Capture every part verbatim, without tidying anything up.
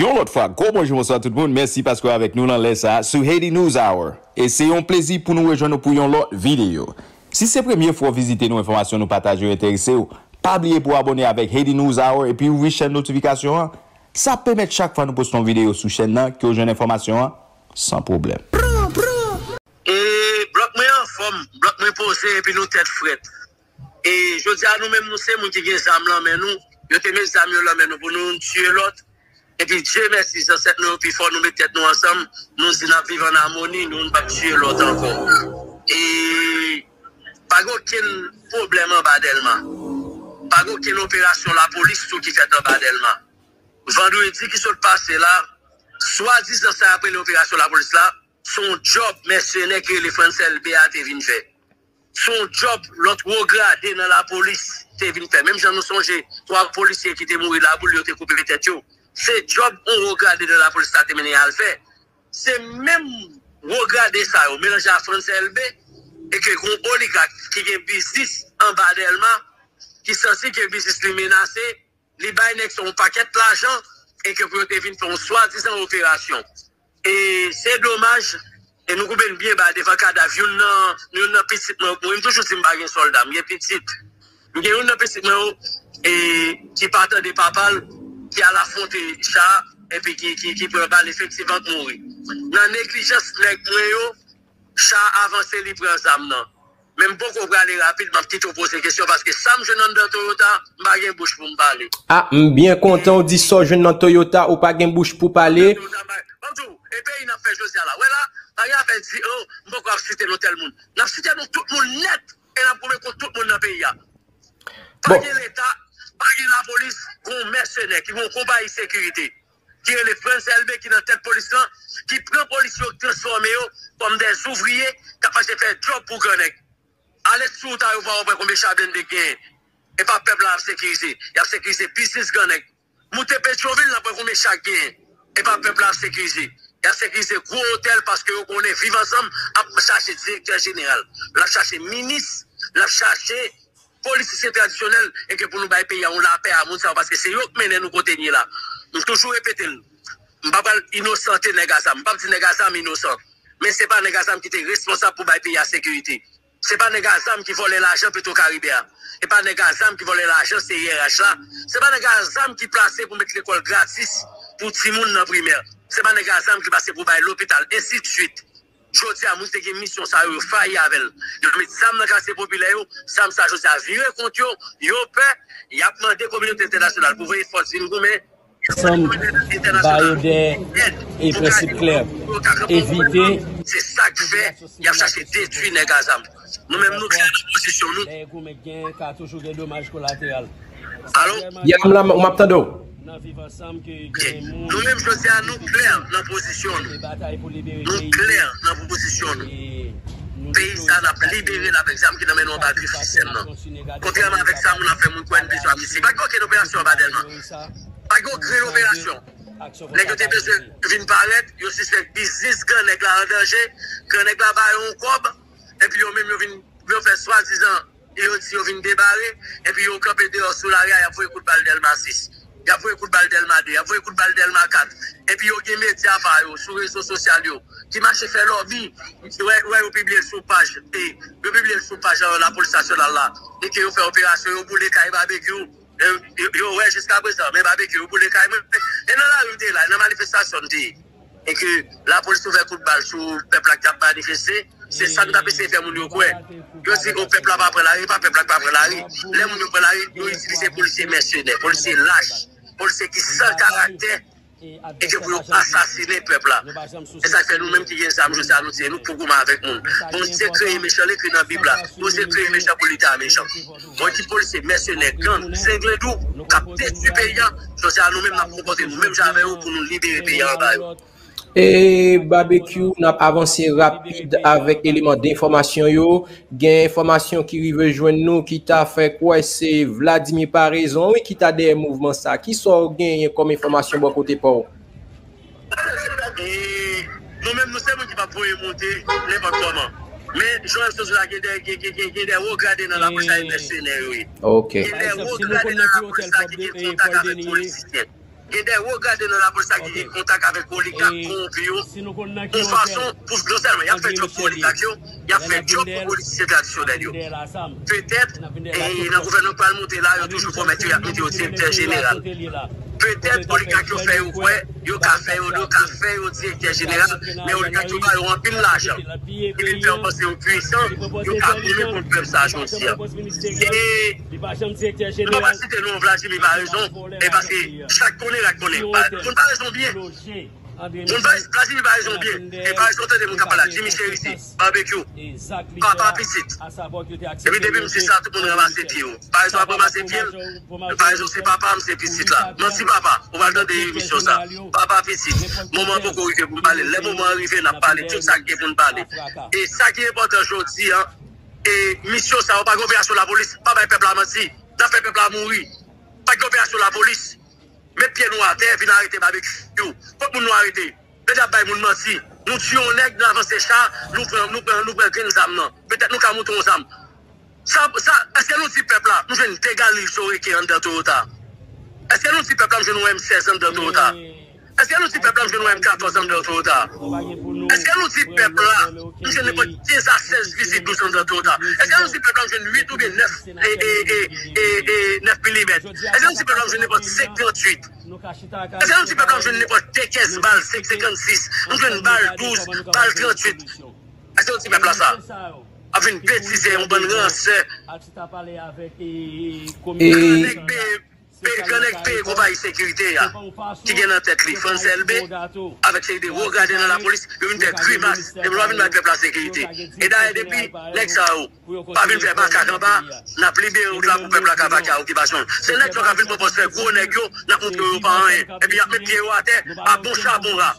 Yon l'autre fois, gros bonjour, bonsoir tout le monde. Merci parce que avec nous dans l'Est sur Haiti News Hour. Et c'est un plaisir pour nous rejoindre pour une autre vidéo. Si c'est la première fois visiter nos informations, nous partager, intéresser, pas oublier pour abonner avec Haiti News Hour et puis ouvrir chaîne notification. Ça permet chaque fois nous postons une vidéo sur chaîne là, que vous avez une information sans problème. Et bloc-moi en forme, bloc-moi posé et puis nous tête frette. Et je dis à nous-mêmes, nous c'est nous qui avons des âmes là, mais nous, nous avons des âmes là, mais nous pouvons tuer l'autre. Et puis Dieu merci, ça c'est nous, puis il faut nous mettre nous ensemble, nous vivons en harmonie, nous ne pas tuer l'autre encore. Et pas aucun problème en bas d'Elma. Pas aucune opération, la police, tout qui fait en bas d'Elma. Vendredi qui sont passés là, soit disant ça après l'opération de la police là, son job mercenaire que les Français L B A viennent faire. Son job, l'autre haut gradé dans la police, t'es venu faire. Même j'en ai songé, trois policiers qui étaient morts là, pour lui, t'es coupé les têtes. C'est job on regardé dans la police, t'es mené à le faire. C'est même regarder ça, mélanger à Français L B, et que gros oligarque qui a un business en bas d'Elma, qui sentit que le business lui menacé, les baïnèques sont un paquet de l'argent et que vous devez faire une soi-disant opération. Et c'est dommage. Et nous coupons bien des cadavres. Nous avons petit, nous avons toujours un soldat, nous avons petit. Nous avons un petit qui part de papa, qui a la fonte de chat et puis qui peut effectivement mourir. Dans négligence, les chat avance libre ensemble. Même beaucoup pour aller rapide, ma petite pose une question parce que ça me jeune dans Toyota, m'a pas une bouche pour me parler. Ah, bien content, dit ça, jeune dans Toyota, ou pas une bouche pour parler. Bonjour, et puis il a fait José là. Ouais là, il a fait dit, oh, je ne vais pas citer tel monde. Je vais citer tout le monde net et je vais contre tout le monde dans le pays. Pas de l'État, pas de la police, qu'on mercenaire, qui vont combattre la sécurité. Qui est les Français L B qui sont dans cette police là, qui prend police et transforme comme des ouvriers capables de faire job pour gagner. Allez sous ta ou voir combien chablin de gain et pas peuple à sécuriser. Il y a sécurisé business connect. Monte Petroville n'a pas combien chaque gain et pas peuple à sécuriser. Il y a sécurisé gros hôtel parce que on est vivre ensemble à chercher directeur général, la chercher ministre, la chercher politicien traditionnel et que pour nous bailler pays on la paix à monde parce que c'est eux qui mènent nous côté là. Nous toujours répéter. On pas innocenter les gars ça, on pas dire les gars ça innocent. Mais c'est pas les gars qui étaient responsables pour bailler pays à sécurité. Ce n'est pas les gars qui volent l'argent plutôt caribéen. Ce n'est pas les gars qui volent l'argent, c'est I R H là. Ce n'est pas les gars qui placent pour mettre l'école gratis pour tout le monde en primaire. Ce n'est pas les gars qui passent pour bailler l'hôpital, et ainsi de suite. Je dis à vous, c'est une mission, ça a eu failli avec elle. Ils mettent ça dans les populaires, ça a joué à vieux contre eux, ils ont peur, ils ont demandé à la communauté internationale pour veiller force, ils nous mettent. Et principe clair. Éviter. C'est ça que fait. Il y a cherché détruire les gazam. Nous-mêmes, nous créons la position. Allô? Nous-mêmes, je dis à nous clair la position. Nous clair la position. Pays ça n'a pas libéré la personne qui n'a même pas battu officiellement. Contrairement avec ça, on a fait mon coin de bisous à Missi. Pas qu'il y ait une opération à Badelman. Pas qu'on crée l'opération. Les gens qui viennent paraître, ils suspectent business quand les gens en danger, quand les gens vont en cob, et puis ils même ils faire soi-disant, ils viennent débarrer, et puis ils campent dehors sur l'arrière, ils font un coup de balle d'Elma six, ils font un coup de balle d'Elma deux, ils font un coup de balle d'Elma quatre, et puis ils ont des médias sur les réseaux sociaux, qui marchent faire leur vie, ils publient sur page, et ils publient sur page la police nationale là, et qu'ils font l'opération, ils ont les cailles barbecue. Yo, ouais, jusqu'à présent, mais barbecue, vous pouvez les cailles. Et dans la rue, dans la manifestation, et que la police ouvre un coup de balle sur le peuple qui a manifesté, c'est ça que nous avons fait faire. Je dis que le peuple va prendre la rue, pas le peuple va prendre la rue. Les gens qui prennent la rue, nous utilisons les policiers mercenaires, les policiers lâches, les policiers qui sans caractère, et que vous assassiner le peuple. Et ça fait nous-mêmes qui viennent ça, nous disons, nous pouvons avec nous. On s'est créé méchant, l'écrit dans la Bible, on s'est créé méchant pour l'État méchant. On dit policiers, mercenaires, gangs, cinglés doux, captés du pays, je dis à nous-mêmes, nous comporter nous-mêmes jamais pour nous libérer le pays en bas. Et barbecue, on a avancé rapide avec éléments d'information. Il y a information qui arrive joindre nous, qui t'a fait quoi? C'est Vladimir Paraison, oui, qui t'a des mouvements ça. Qui sort gagné comme information bon côté pour? Nous-mêmes, nous savons qui va pouvoir monter n'importe comment. Mais je pense que des regarder dans la police mercenaire. Ok. Il y a des regarder dans la police qui sont avec les policiers. et de regarder dans la police qui est en contact avec l'oligarque corrompu, de façon pour non seulement il y a fait job pour l'oligarque, il y a fait job pour policiers traditionnels. Peut-être, et le gouvernement parlementaire là, il a toujours promis qu'il y a un directeur général. Peut-être l'oligarque qui fait ou quoi, il a fait un directeur général, mais l'oligarque qui va avoir un pile l'argent. Il est en penser aux puissants, il a voulu pour le peuple sage aussi. Et on va citer non Vladimir par raison, et parce que chaque connaît la connaît. On ne pas raison bien. On va Vladimir par raison bien. Et par raison, on a mon capala, Jimmy Chérizier, barbecue, papa piscite. Et puis depuis, c'est ça, tout le monde ramasse les pieds. Par raison, on ramasse les pieds. Par raison, c'est papa, c'est piscite là. Merci papa, on va dans des émissions ça. Papa piscite, moment beaucoup arrivé pour parler. Le moment arrivé, on a parlé, tout ça qui est pour nous parler. Et ça qui est important aujourd'hui, et mission ça, on pas coopération la police, pas de peuple à mentir, ça fait peuple à mourir, pas coopération la police, mettre pieds noirs à terre, venir arrêter barbecue, pas pour nous arrêter, peut-être pas nous mentir, nous tuons les dans l'avance des chars, nous prenons nous prenons nous prenons nous âmes, peut-être nous camoutons nos âmes. Ça, ça, est-ce que nous dit peuple là, nous venons dégager l'historique qui est en dans Toyota? Est-ce que nous dit peuple là, nous venons M seize en dans Toyota? Est-ce que nous dit peuple là, nous venons M quatorze en dans Toyota? Est-ce que nous dit peuple là, nous venons pas dix à seize visites douze en dans Toyota? Est-ce que nous dit peuple là, nous venons huit ou bien neuf et neuf millimètres? Est-ce que nous dit peuple là, nous venons pas cinquante-huit? Est-ce que nous dit peuple là, nous venons pas quinze balles, cinq cinquante-six, nous venons balle douze, balle trente-huit? Est-ce que nous dit peuple là ça? Avec une bêtise et une bonne rance. Pays connecté, compagnie sécurité, qui gagne en tête, les France L B, avec ces idées, regardez dans la police, une tête grimace, et vous avez une peuple la sécurité. Et d'ailleurs, depuis, l'ex-A O, pas une faire bac à bas, n'a plus bien au-delà pour peuple à bac à occupation. C'est l'ex qui a fait une proposition faire gros négio, n'a pas compris pas rien. Et puis, il a mis pied à terre, à bon charbon là.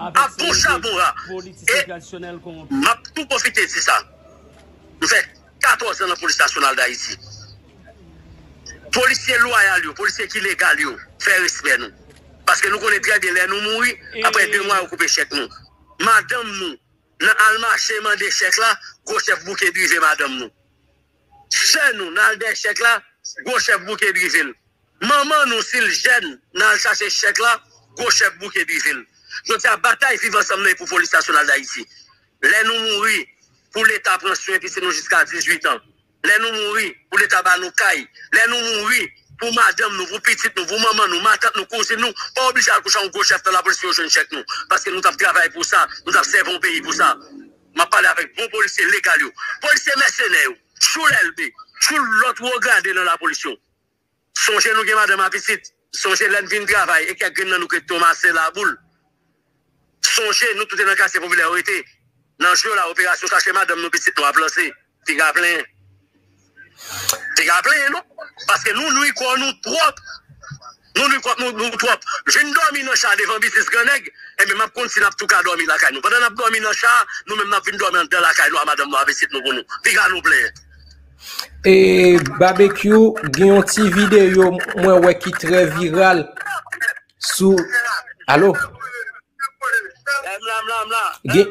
À bon charbon là. Et, m'a tout profité de ça. Nous faisons quatorze ans dans la police nationale d'Haïti. Policiers loyaux, policiers qui légal, faire respect nous. Parce que nous connaissons très bien les nous mourir, après deux mois, on coupe chèque nous. Madame nous, dans le marché, on des chèques là, gros chef bouquet drivé, madame nous. Chez nous, dans des chèques là, gros chef bouquet drivé. Maman nous, si le jeune, dans le chercher chèque là, gros chef bouquet drivé. Donc, la bataille vivant ensemble pour la police nationale d'Haïti. Les nous mourir, pour l'État prend soin, puis c'est nous jusqu'à dix-huit ans. Les nous mourir pour l'État bas nous caille. Les nous mourir pour madame nous, pour petite nous, pour maman nous, ma tante nous, cousine nous. Pas obligé à coucher un gros chef de la police, je ne check nous. Parce que nous avons travaillé pour ça, nous avons servi un pays pour ça. Je parle avec bon policier légal, policier mercenaire, sous l'L B, sous l'autre regardé dans la police. Songez nous que madame ma petite, songez l'envie de travail et quelqu'un nous que Thomas c'est la boule. Songez nous tout est dans le cas de popularité. Dans le jeu, l'opération cachée madame nos petites nous a placé. T'es à plein. T'es rappelé, non? Parce que nous, nous, quoi, nous, trop. Nous, nous, quoi, nous, nous, trop. Je ne dormi dans le chat devant business Grenègue. Et bien, je continue à tout cas dormir dans la caille. Nous, pendant que nous dormons dans le chat, nous-mêmes, nous dormons dans la caille, nous, madame, nous, avec nous, pour nous. T'es à nous, plaît. Et, barbecue, il y a une petite vidéo, moi, ouais, qui est très virale. Sous. Allô? Gen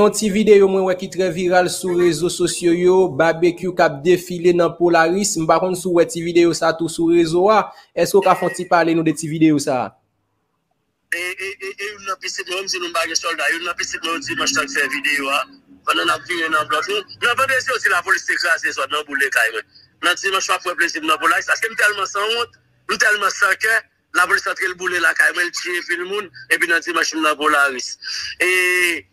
yon ti vidéo mwen wè ki très viral sur réseaux sociaux yo, barbecue k'ap défilé nan Polaris, m pa konn sou wè ti vidéo ça tout sur réseau a. Est-ce qu'on ka fon ti parler nou de ti vidéo ça? Et et et une nan piscine mwen di nou bagay soldat, une nan piscine mwen di manche faire vidéo a. Pendant n'a vire nan bloc nou, nan vende c'est aussi la police écrasé soit nan boule kay mwen. Nan ti manche pa pou plaisir nan Polaris parce que m tellement sans honte, m tellement sans cœur. La police a le boulet, la caille, elle tire, le monde, et puis dans la machine, la Polaris. Et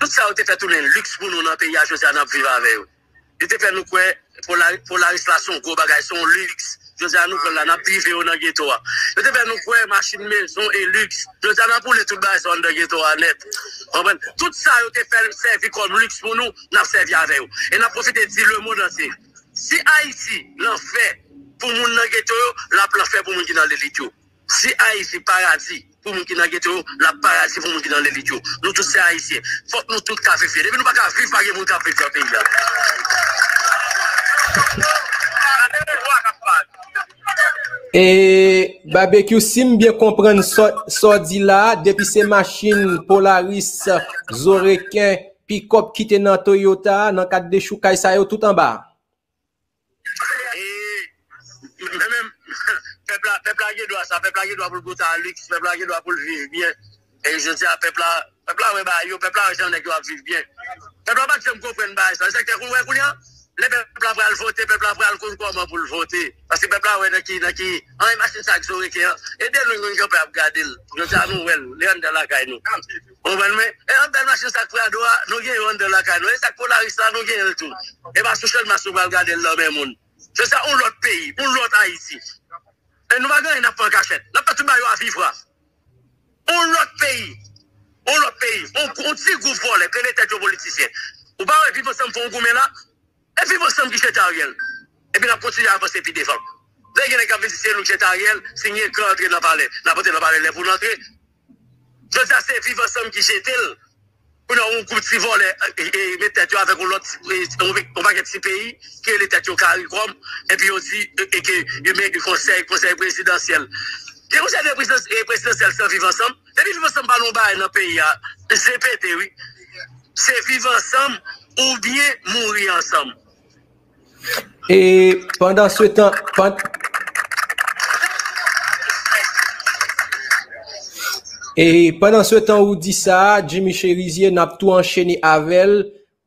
tout ça a été fait tout le luxe pour nous dans le pays, à José, à vivre avec eux. Il a fait nous quoi, Polaris, là, son gros bagage, son luxe. José, à nous, là, n'a privé, on a ghetto. Il a fait nous quoi, machine, maison et luxe. José, à nous, les tout bas, sont dans le ghetto, net. Tout ça a été fait, servi comme luxe pour nous, n'a servi avec eux. Et n'a profité de dire le monde entier. Si Haïti, l'en fait pour nous dans le ghetto, la plan fait pour nous dans l'élite. Si Haïti paradis pour nous qui dans ghetto, la paradis pour nous qui dans les vidéos. Nous tous c'est haïtiens. Faut nous tous café faire. Nous pas café vivre pas mon café faire pays là. Et barbecue si me bien comprendre sorti là depuis ces machines Polaris, Zorequin, pick-up qui était dans Toyota dans cadre de choukai ça tout en bas. peuple là, peuple là, doit ça, peuple là, doit pour le goûter à luxe, peuple là, doit pour le vivre bien. Et je dis à peuple là, peuple là, ouais, bah, yo, peuple là, j'en ai qui doit vivre bien. Peuple là, pas que je me comprenne, bah, ça, c'est que vous voyez, les peuples là, le voter, peuple là, le comment pour le voter. Parce que peuple là, ouais, qui, qui, on est machine ça, qui sont réqués, et dès le nous, on peut regarder, je dis à nous, ouais, les gens de la caille, nous. On va le mettre, et on peut machine ça, pour la doigt, nous gagnons de la caille, nous, et ça, pour la risque, nous gagnons le tout. Et bah, seulement, on va regarder le même monde. C'est ça, on l'autre pays, on l'autre Haïti. Et nous, on n'a pas de cachette. Nous n'avons pas de baillot à vivre. On l'autre pays. On l'autre pays. On tire gouffre pour les têtes de politiciens. Ou pas, et puis, vous sommes pour vous là. Et puis, vous sommes qui chez Ariel. Et puis, on continue à avancer et puis défendre. Les gens qui ont visité nous chez Ariel, signer quand entrer dans le palais. La porte de la palais, pour l'entrer. Je dis à ces filles, vous sommes qui chez elle. Pour nous, on coupe si voler et mettre avec l'autre, on va être ce pays, qui est l'État au Caricom, et puis aussi, et que, met le conseil, conseil présidentiel. Et vous savez, le présidentiel, c'est vivre ensemble. Et puis, vivre ensemble, pas bas dans le pays, c'est pété, oui. C'est vivre ensemble, ou bien mourir ensemble. Et pendant ce temps, pendant... Et pendant ce temps où dit ça, Jimmy Chérizier n'a tout enchaîné avec elle.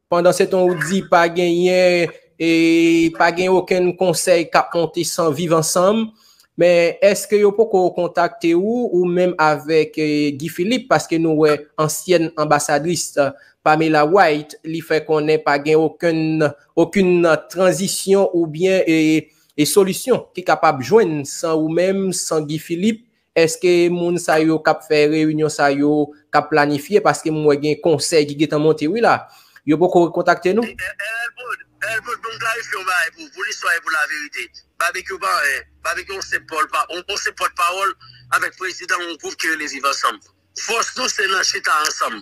Pendant ce temps où dit pas gagné et pas gagné aucun conseil qu'a monté sans vivre ensemble. Mais est-ce que vous pouvez contacter ou ou même avec eh, Guy Philippe parce que nous ouais ancienne ambassadrice Pamela White, lui fait qu'on ait pas gagné aucune aucune transition ou bien et, et solution qui capable joindre sans ou même sans Guy Philippe. Est-ce que moun sa yo kap fè réunion sa yo kap planifier parce que moi gen conseil qui est en monté oui là yo poko contacter nous elle peut bon clarifier pour pour l'histoire et pour la vérité barbecue ba barbecue on se porte pas on se porte parole avec président on prouve que les vivants ensemble force nous c'est lancer ta ensemble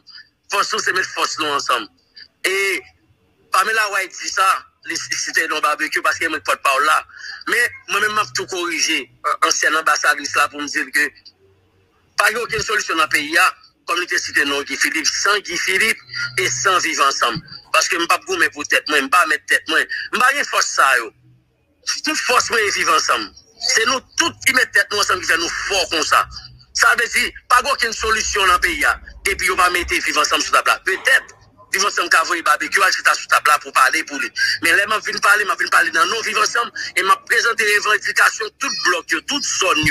force nous c'est mettre force nous ensemble et Pamela White dit ça les citer dans barbecue parce que moi porte parole là. Mais moi-même, je tout corrigé ancienne ambassadrice là pour me dire que pas y a aucune solution dans le pays, comme était cité non Guy Philippe, sans Guy Philippe et sans vivre ensemble. Parce que je ne pas me pour tête, moi, je ne pas mettre tête, moi, je ne pas force ça. Toute force, moi, vivre ensemble. C'est nous tous qui mettons tête nous ensemble qui fait nous fort comme ça. Ça veut dire pas y a aucune solution dans le pays. Et puis, on va mettre vivre ensemble sur la place. Peut-être. Vivre ensemble, cavoyer barbecue, acheter sous table pour parler, pour lui. Mais là, je viens parler, je viens parler dans nos vivre ensemble et m'a présenté les revendications, tout bloc, toute zone.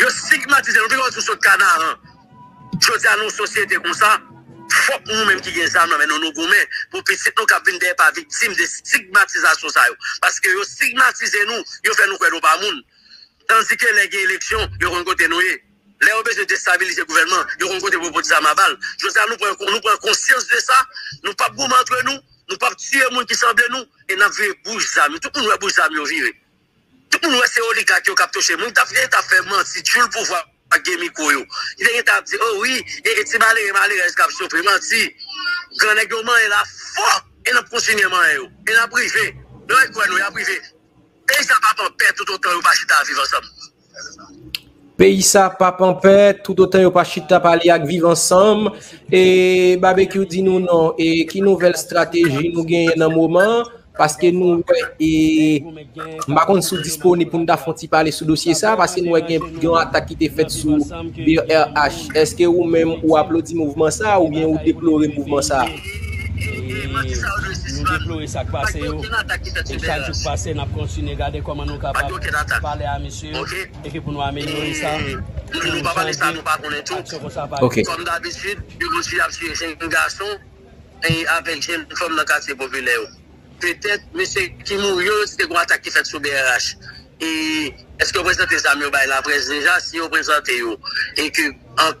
Je stigmatise, nous vivons sur ce canard. Je dis à nos sociétés comme ça, faut que nous-mêmes qui gagnons ça, mais nous nous gourmets, pour que nous ne soyons pas victimes de stigmatisation. Parce que vous stigmatisez nous, vous faites nous croire pas monde. Tandis que les élections, ils ont côté nous. Les obéis de déstabiliser le gouvernement, ils ont côté pour des armes à balle. Je veux dire, nous prenons conscience de ça, nous ne pouvons pas gourmer entre nous, nous ne pouvons pas tuer les gens qui semblent nous, et nous avons bouche d'âme. Tout le monde a bouche d'âme, nous vivons. Tout le monde a ces oligarques qui ont capté chez nous. Nous avons fait mentir, tu le pouvoir, à Guémicoyo. Il a dit, oh oui, et c'est malé, malé, est-ce qu'il a supprimé, menti. Grand règlement est là, fort, et nous continuons, et nous privé. Nous avons quoi, nous avons privé. Et ça ne va pas perdre tout autant, nous ne pouvons pas chuter à vivre ensemble. Pays ça, pas en paix, tout autant y'a pas chita parler avec vivre ensemble. Et barbecue dit nous non. Et qui nouvelle stratégie nous gagne dans le moment? Parce que nous, et par contre, nous sommes disponibles pour nous parler sur le dossier ça. Parce que nous avons une attaque qui est faite sur B R H. Est-ce que vous même ou applaudissez le mouvement ça ou bien vous déplorez le mouvement ça? Nous déplorons ça qui passe. Et chaque jour passé, nous continuons à regarder comment nous sommes capables de parler à monsieur et que pour nous améliorer ça. Nous ne parlons pas de ça, nous ne parlons pas de tout. Comme d'habitude, je suis un garçon et avec une femme dans le quartier populaire. Peut-être, monsieur qui mourit, c'est une attaque qui fait sur B R H. Et est-ce que vous présentez ça mieux par la presse déjà? Si vous présentez, et que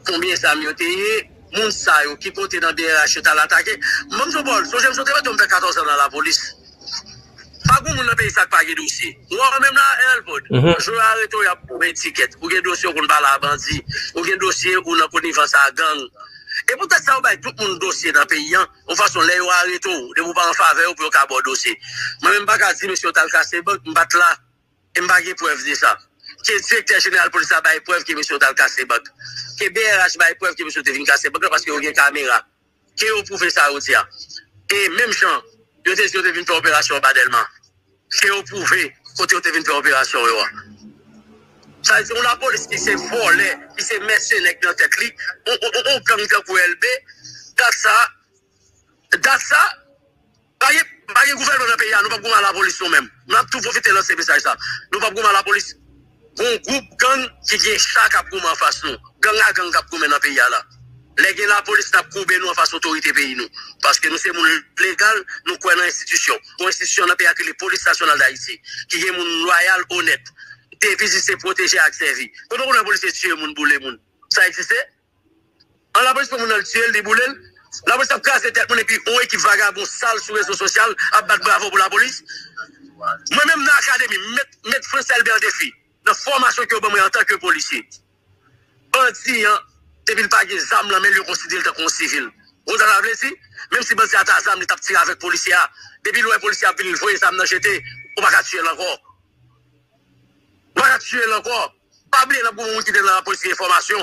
combien ça mieux est? Moun sa yo qui pote dans B R H à l'attaquer. Même je bol, so j'aime sauter, je fais quatorze ans dans la police. Pas que moun nan pays ça pas de dossier. Moi même là, elle vote. Je arrête ou y a pour étiquette. Ou gen dossier qu'on parle à bandit. Ou gen dossier qu'on a connivence à gang. Et pourtant ça ou tout moun dossier dans pays an. En façon les ou arrête ou de vous pas en faveur pour qu'à bon dossier. Moi même pas qu'à dire monsieur t'as cassé banque, m'bat là. Et m'ba gen preuve de ça. Que directeur général police ça ba preuve que monsieur t'as cassé banque. Que B R H va preuve que monsieur devine casser parce qu'il y a une caméra. Qui a prouvé ça aussi? Et même gens, ils ont devine faire opération au Badelman. Qui a prouvé quand ils ont devine faire opération? Ça veut dire la police qui s'est volée, qui s'est mercenaire dans tête li, on on on gang pour L B, dat ça, dat ça, pas le gouvernement dans pays, nous pas gouverner la police nous-mêmes. Nous avons tout profité de lancer message ça. Nous pas gouverner la police. Un groupe gang qui vient chaque à gouverner en face nous. Gang à gang cap gouverner dans pays là. Les gens la police n'a courbé nous en face autorité pays nous parce que nous c'est mon légal, nous croyons dans institution. Constitution dans pays que les police nationale d'Haïti qui est mon loyal honnête. Déviser c'est protéger à servir. Quand on la police tuer moun bouler moun. Ça existe? On la police pour moun tuer le débouler. La police a cassé tête moun et puis on est qui vagabond sale sur réseaux sociaux à battre bravo pour la police. Moi même dans l'académie mettre mettre François Albert défi dans formation que moi en tant que policier. Anti hein depuis pas des armes là mais le considérer tant qu'on civil. On a la blessé même si pensez à ta arme t'a tirer avec policier depuis loin policier a venir voyer ça dans jeter on va tuer encore. On va tuer encore. Pas bien pour nous qui dans la police d'information.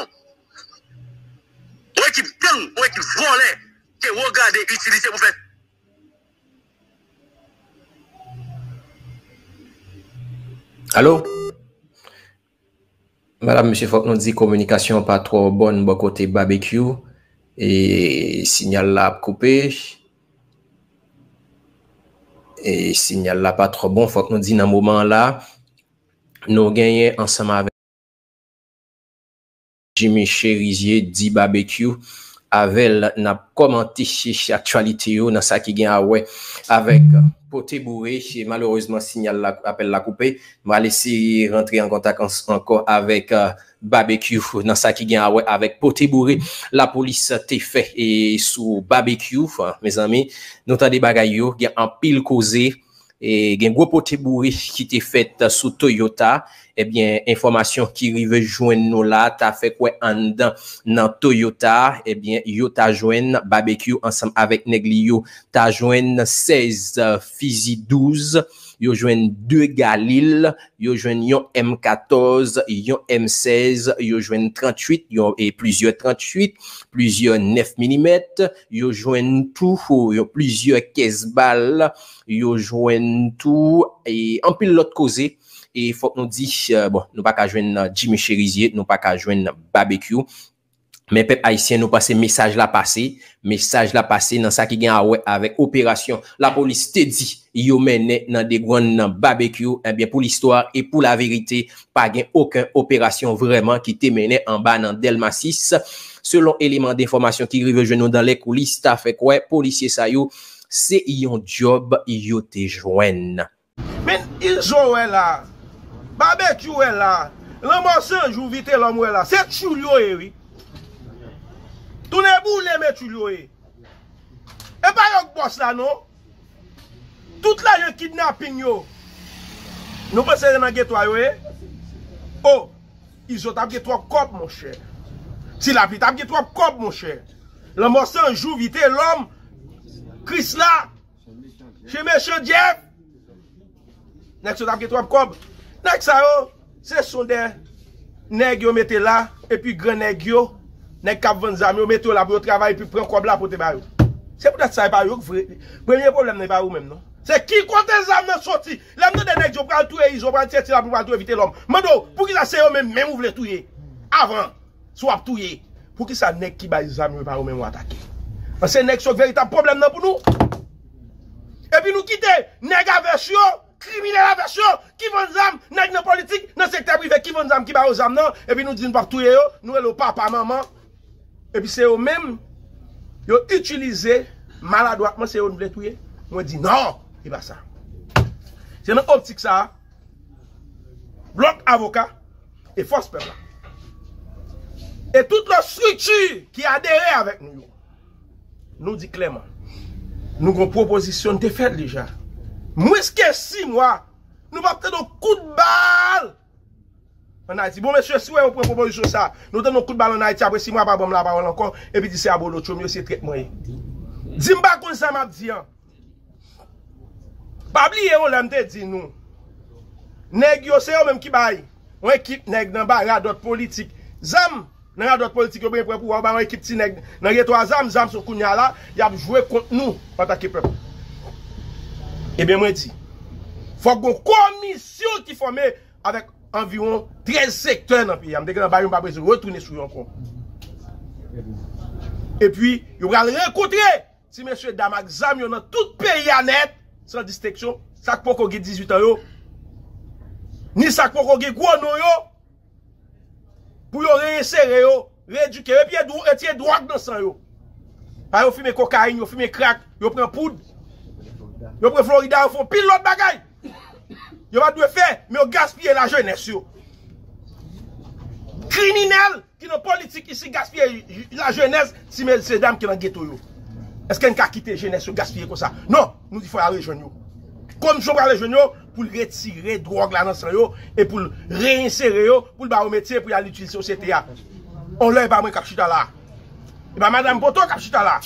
Ou équipe gang, ou équipe volée, qui regarde et utilise pour faire. Allô? Madame, monsieur, Fok nous dit communication pas trop bonne, bon côté barbecue. Et signal là coupé. Et signal là pas trop bon. Fok nous dit dans le moment là. Nous gagnons ensemble avec Jimmy Chérizier, dit barbecue, avec n'a commenté l'actualité dans ça qui gagne ouais avec poté bourré. Malheureusement signal appel la coupé. Je vais laisser rentrer en contact encore avec barbecue dans ça qui gagne ouais avec poté bourré. La police t'est fait et sous barbecue mes amis, nous t'as des bagailles yo, il y a un pile causé. Et gen gros poté bourri qui t'est fait sous Toyota, eh bien information qui rive joindre nous là t'as fait quoi en dans Toyota, eh bien yo t'a joindre barbecue ensemble avec Neglio t'a joindre seize Fizi douze, yo joindre deux Galil, yo joindre yon M quatorze, yon M seize, yo joindre trente-huit, yon et plusieurs trente-huit, plusieurs neuf millimètres, yo joindre tout, yo plusieurs quinze balles, yo joindre tout et en pile l'autre causé. Et faut que nous disions, euh, bon, nous pas qu'à joindre Jimmy Chérizier, nous pas qu'à joindre barbecue. Mais peuple haïtien, nous passons message là passé, message là passé dans ça qui gagne ouais avec opération. La police te dit, yo mené dans des grandes barbecue, eh bien, pour l'histoire et pour la vérité, pas gagne aucune opération vraiment qui te menait en bas dans Delma six. Selon éléments d'information qui arrivent chez nous dans les coulisses, t'as fait quoi, policier ça yo, c'est yon job, yo te joignent. Mais ils ont là. Barbecue est là, l'amorçage ou vite l'homme là, c'est chulio et oui. Tout le boule met chulio et. Et pas yon boss là non. Tout là yon kidnapping yo. Nous pensons dans ghetto yo. Oh, ils ont tapé trois copes mon cher. Si la vie tapé trois copes mon cher. L'amorçage joue vite l'homme, Chris là, chez Monsieur Jeff. Next tapé trois copes. Nèg sa yo, c'est son des nèg yo mette là et puis grand nèg yo, nèg k'ap vann zam yo mette là pour travail puis prend kob là pour te ba yo. C'est peut-être ça pa yo premier problème n'est pas ou même non. C'est qui compte zam nan sorti. L'homme de nèg yo pral touyer, ils ont pral tirer là pour éviter l'homme. Mando, pour qui ça c'est eux même même ou vle touyer avant soit touyer. Pour qui ça nèg qui ba zam yo pa ou même ou attaquer. Parce que nèg c'est véritable problème nan pour nous. Et puis nous quitter nèg avec yo criminel la version qui vend zam nèg dans politique dans secteur privé qui vend zam qui ba aux zam non et puis nous disons pas touyer yo nous le papa maman et puis c'est eux même yo utiliser maladroitement c'est eux nous veut touyer moi dit non c'est pas ça c'est dans optique ça bloc avocat et force peuple et toute la structure qui adhère avec nous nous dit clairement nous avons proposition de faire déjà. Moins que six mois, nous va prendre un coup de balle. On a dit, bon, monsieur, si vous avez une proposition ça, nous donnons un coup de balle en Haïti après six mois, pas bon la parole encore, et puis c'est à bon l'autre, mieux c'est traitement. Dis-moi comme ça, m'a dit. Pas oublier, on l'a dit, nous. Nèg, c'est eux même qui baille. On équipe nèg dans la d'autres politiques. Zam, dans la d'autres politiques, on prend pour avoir une équipe qui nèg. Dans les trois zam, zam, sur Kounia là, il a joué contre nous, en tant que peuple. Eh bien, moi, je dis, il faut qu'on ait une commission qui formée avec environ treize secteurs dans le pays. Je ne vais pas retourner sur encore. Et puis, vous allez rencontrer si monsieur Damak Zam dans tout pays à net, sans distinction, ça ne peut pas avoir dix-huit ans, ni ça ne peut pas avoir gros nom, pour réinsérer, rééduquer, et puis retirer droit dans sang. Par exemple, vous fumez cocaïne, vous fumez crack, vous prenez poudre, vous prenez Florida, vous faites pile l'autre bagaille. Vous ne pouvez pas faire, mais vous gaspillez la jeunesse. Criminels qui sont politiques ici gaspillent la jeunesse, si ces dames qui sont dans le ghetto. Est-ce qu'elles ont quitté la jeunesse, gaspiller comme ça? Non, nous disons qu'il faut aller rejoindre. Comme je parle de rejoindre, pour retirer la drogue là dans le et pour réinsérer, pour le métier, pour aller utiliser la société. On ne l'a pas moins capchita là. Et bien Madame Boto capchita là.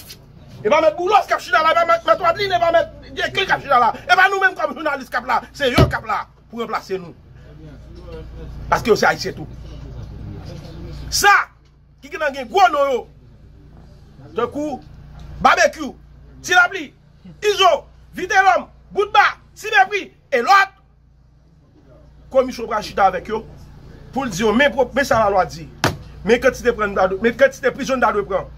Et bien Mette Boulos capchita là. Et bien Mette Wadlin, et bien Mette Zekul capchita là. Et bien nous-mêmes comme journalistes cap là, c'est eux cap là pour remplacer nous. Parce que c'est haïtien tout. Ça, qui est dans le gros nom, de coup, barbecue, tilapli, iso, vitelom, boutba, sibepri, et l'autre, comme ils sont chita avec eux, pour dire, mais ça la loi dit, mais quand ils te prennent, mais quand ils te prison d'adou prend.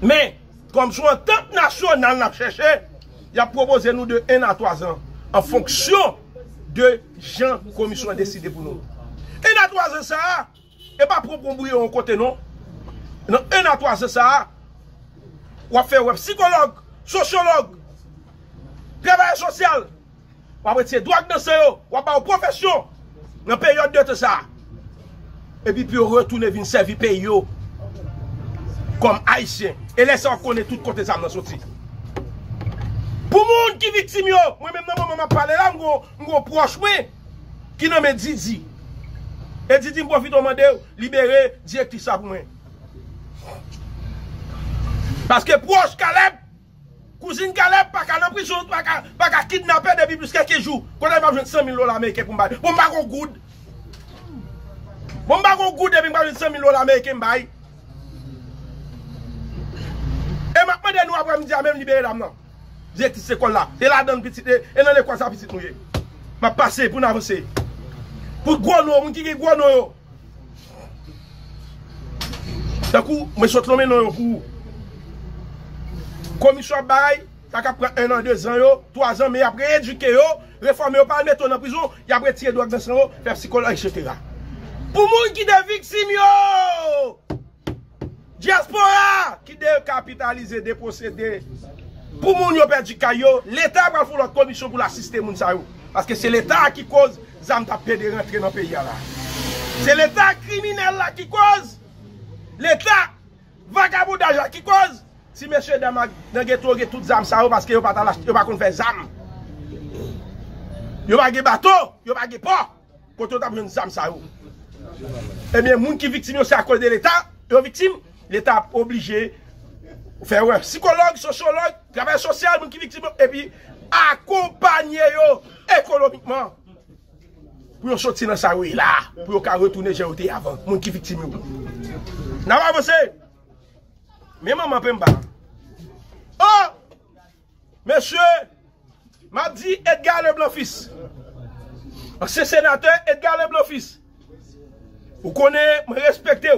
Mais, comme sur un temps national, n'a cherché, il a proposé nous de un à trois ans, en fonction de gens que la commission a décidé pour nous. un à trois ans, ça, et pas pour brouiller en côté non. Non, un à trois, c'est ça. On va faire psychologue, sociologue, travail social. On va retirer droit dans ce yo. On va pas aux professions. Dans période de tout ça. Et puis, puis on retourne venir servir pays yo. Comme haïtien. Et laissez on connaître tout côté ça dans sorti. Pour monde qui victime yo, moi même dans moment m'a parlé là, mon proche moi qui nomme Didi. Et dit, il profite de demander, libérer, directrice ça pour moi. Parce que proche Caleb, cousine Caleb, pas qu'à prison, pas qu'à kidnapper depuis plus quelques jours. Quand elle va jouer cent mille dollars américains pour moi, pour moi, on goûte. Pour moi, on goûte depuis que cent mille dollars américains. Et maintenant, nous avons dit, même libérer la main. Directrice c'est quoi là? Et là, dans l'école, ça petite nouille. Je vais passer pour avancer. Pour gros nous, qui est gros nous. D'un coup, je suis tombé dans le coup. Commission bail, ça prend un an, deux ans, trois ans, mais après éduquer, réformer, pas mettre en prison, et après tirer droit dans son, faire psychologue, et cetera. Pour les gens qui sont victimes, diaspora, qui décapitalisent, dépossédés. Pour les gens qui ont perdu caillot, l'État va faire la commission pour l'assister. Parce que c'est l'État qui cause. C'est l'État criminel là qui cause, l'État vagabondage là qui cause. Si monsieur Damak dans ghetto gè tout zam ça parce que yo pas yo pas kon faire zam. Yo pas gè bateau, yo pas gè port, koto t'a prendre zam ça yo. Eh bien moun qui victime c'est à cause de l'État, yo victime, l'État obligé faire ouais, psychologue, sociologue, travail social moun qui victime et puis accompagner yo économiquement. Pour sortir dans sa rue là, pour retourner J O T avant, mon qui victime. N'a pas avancé. Mais maman Pemba. Oh! Monsieur, m'a dit Edgar Leblanc fils. Ancien sénateur Edgar Leblanc fils. Vous connaissez, me respectez.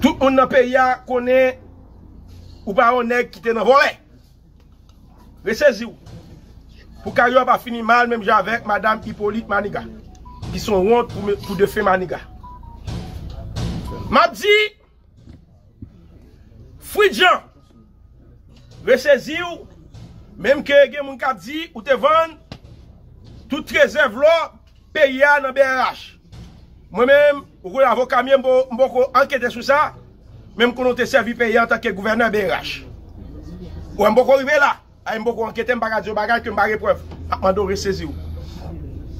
Tout le monde dans le pays connaît ou pas on est qui est dans le volet. Ressaisissez-vous. Pour qu'il n'y ait pas fini mal, même avec Madame Hippolyte Maniga, qui sont honte pour, pour de faire Maniga. M'a dit, Fridjan, ressaisi ou, même que quelqu'un a dit, ou te vendre, toute réserve là, payée dans B R H. Moi-même, je suis avocat, je suis enquêté sur ça, même qu'on a servi payé en tant que gouverneur B R H. Ou je suis arrivé là. Je ne peux pas enquêter, je ne peux pas dire que je ne peux pas répondre. Je dois ressaisir.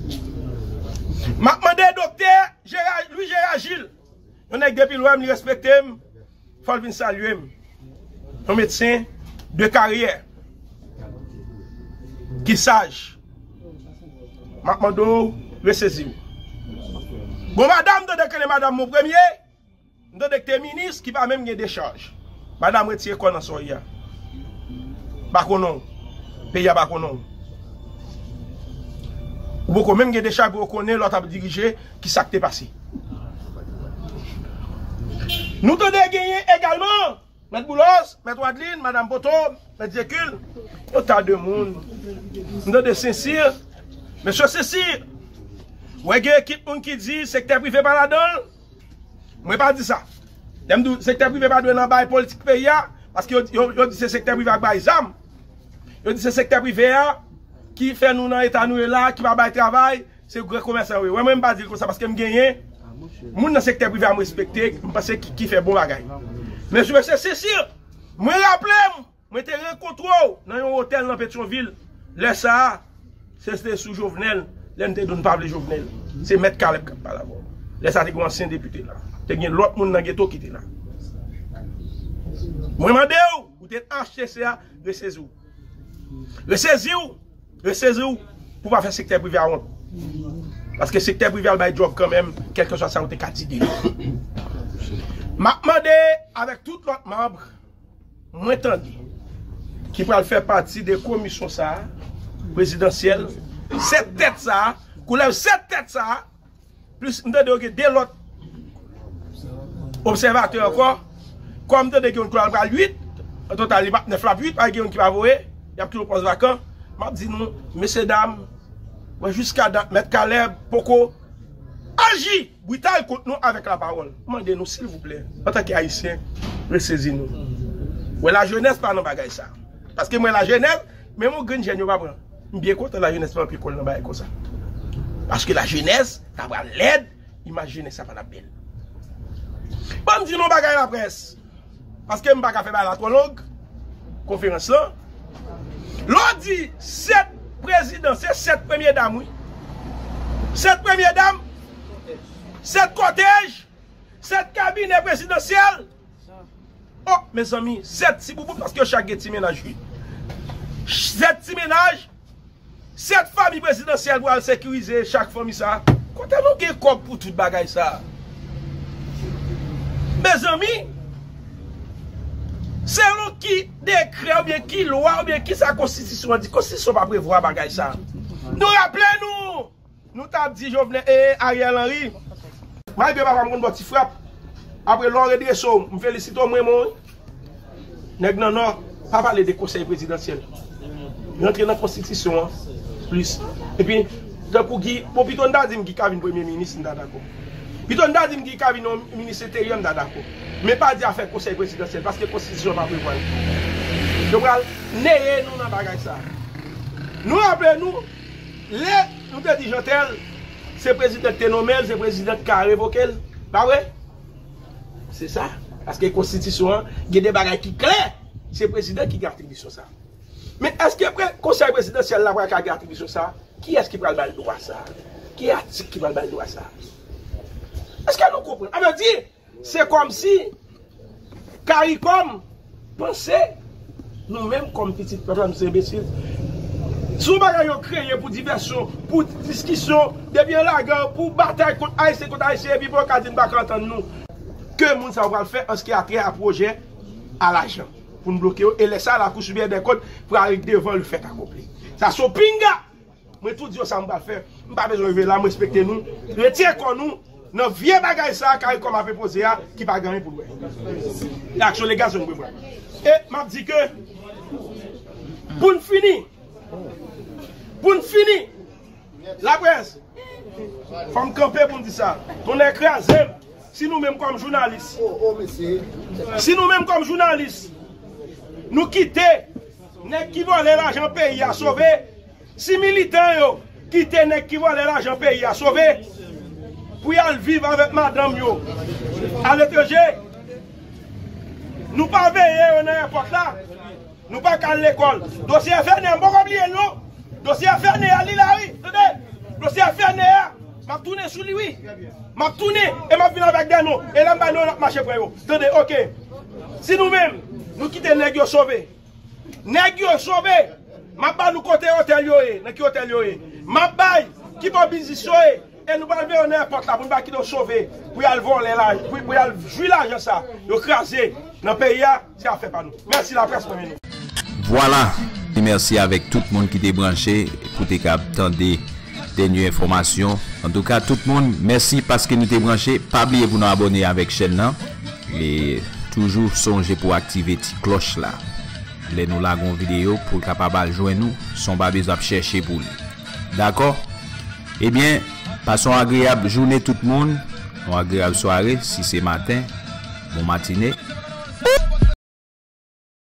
Je demande au docteur Louis Gérard Gilles. On est depuis loin, je respecte, il faut le saluer. Un médecin de carrière qui est sage. Je demande au ressaisir. Bon, madame, je demande madame mon premier, je demande que ministre qui va même gagner des charges. Madame, retire quoi dans son hier? Bakonon, pays à Bakonon. Ou quand même des chagres qu'on connaît, l'autre a dirigé, qui s'est passé. Nous avons gagné également, M. Boulos, M. Wadlin, Madame Boto, M. Zekul, un tas de monde. Nous avons des sincères. M. Cécile, vous avez quelqu'un qui dit secteur privé par la donne. Je ne pas dire ça. Le secteur privé par la donne dans le politique pays, parce que vous dit que le secteur privé par les armes. Vous dit que le secteur privé qui fait nous dans l'État, nous là, qui va faire le travail, c'est le grand commerçant. Oui, moi, je ne pas dire comme ça parce que je gagne. Moun dans le secteur privé à me respecter, je pense qui fait bon bagage. Mais je me suis sûr, je me rappelle, je me suis rencontré dans un hôtel dans Pétionville. Le ça, c'était sous Jovenel, l'un des deux parle de Jovenel. C'est Mette Caleb qui parle avant. Le ça, c'est un ancien député là. Il y a l'autre monde dans le ghetto qui était là. Moi, je me demande, vous êtes acheté ça, ressaisez-vous. Ressaisez-vous, ressaisez-vous pour ne pas faire secteur privé à honte. Parce que le secteur privé a un job quand même, quel que soit ça, on est fatigué. Je demande avec tout l'autre membre, moins tendu, qui va faire partie des commissions ça, présidentielles, sept têtes ça, couleur sept têtes ça, plus nous avons des autres observateurs encore, comme nous avons des couleurs huit, en total, neuf à huit, il y a des qui va voter, il y a toujours des vacances. Je dis nous, messieurs, dames, jusqu'à mettre Caleb, Poco, agis, brutal contre nous avec la parole. Mandez-nous, s'il vous plaît. En tant qu'Haïtiens, ressaisissez-nous. Ouais, la jeunesse, pas dans bagay ça. Parce que moi, la jeunesse, même mon grand jeune, je pas prendre. Je suis bien content la jeunesse, pas prendre bagay comme ça. Parce que la jeunesse, ça va l'aide, imaginez ça, pas la belle. Bon, je dis non, bagay la presse. Parce que je ne vais pas faire la trop longue conférence là. L'on dit, sept président, c'est sept premières dames, oui. Sept premières dames, sept cortèges, sept cabinets présidentiels. Oh, mes amis, sept petits boubous, parce que chaque petit ménage, oui. Sept petits ménages, sept familles présidentielles doivent sécuriser chaque famille, ça. Quand est-ce qu'on a pour tout bagay, ça? Mes amis, c'est l'on qui décret ou bien qui loi ou bien qui sa constitution dit. Constitution pas prévoir bagay ça. Nous rappelons nous. Nous t'avons dit Jovenel et Ariel Henry. Malgré papa mon petit frappe. Après l'on redresse, me félicite moi mon. Nèg nan non, pas parler des conseils présidentiels. Rentrer dans la constitution plus. Et puis pour Guy, pour Piton Dadim qui Kavin premier ministre n'a d'accord. Piton Dadim qui Kavin ministre intérieur n'a d'accord. Mais pas dire à faire conseil présidentiel parce que la constitution va prévoir. Donc, nous n'avons pas gagné ça. Nous, après nous, nous te disons, c'est le président qui est nommé, c'est le président qui a révoqué. Pas vrai? C'est ça. Parce que la constitution, il y a des bagages qui sont clairs. C'est le président qui a attribution ça. Mais est-ce que le conseil présidentiel a attribution ça? Qui est-ce qui va le droit ça? Qui est-ce qui va le droit ça? Est-ce que nous comprenons? On veut dire. C'est comme si Caricom pensait nous-mêmes comme petits peuples, c'est imbécile. Si vous avez créé pour diversion, pour discussion, devient la guerre, pour bataille contre Haïti, contre Haïti, et puis pour qu'on ne va pas entendre nous. Que le monde va le faire en ce qui a trait à projet, à l'argent, pour nous bloquer et laisser la couche bien des côtes pour aller devant le fait accompli. Ça, c'est pinga. Mais tout Dieu, ça va le faire. Je n'ai pas besoin de là, respecter nous. Retirez qu'on nous. Non, vieux bagay ça, car comme a fait poser, qui va gagner pour nous. L'action les gars, je ne peux pas. Et m'a dit que, pour nous finir, pour nous finir, la presse, il faut me camper pour nous dire ça. On est écrasé, si nous-mêmes comme journalistes, si nous-mêmes comme journalistes, nous quittons, nous qui volent l'argent pays à sauver, si militants quittent, nous qui volent l'argent pays à sauver, pour y vivre avec madame yo à l'étranger. Nous pas veiller on n'importe là. Nous pas qu'à l'école. Dossier fermé, on pas oublier non. Dossier fermé à Lilari. Dossier fermé. M'a tourné sur lui. M'a tourné et m'a venir avec des noms et là m'a non marcher pour yo. Attendez, OK. Si nous-mêmes nous quitter nèg yo sauver. Nèg yo sauver. M'a ba nous côté hôtel yo et dans qui hôtel yo et. M'a bail qui pas business yo et. Et nous parlons de n'importe là pour nous qui nous sauver, pour aller voler l'argent, pour aller jouer l'argent ça, nous craser dans le pays, c'est à faire par nous. Merci la presse pour nous. Voilà, et merci avec tout le monde qui est branché pour te capter dernières informations. En tout cas, tout le monde, merci parce que nous t'es branché. Pas oublier vous nous abonner avec chaîne là. Et toujours songer pour activer cette cloche là. Les nous lagons vidéo pour capable joindre nous. Son pas besoin de chercher pour lui. D'accord? Eh bien, passons une agréable journée tout le monde. Une agréable soirée si c'est matin. Bon matinée.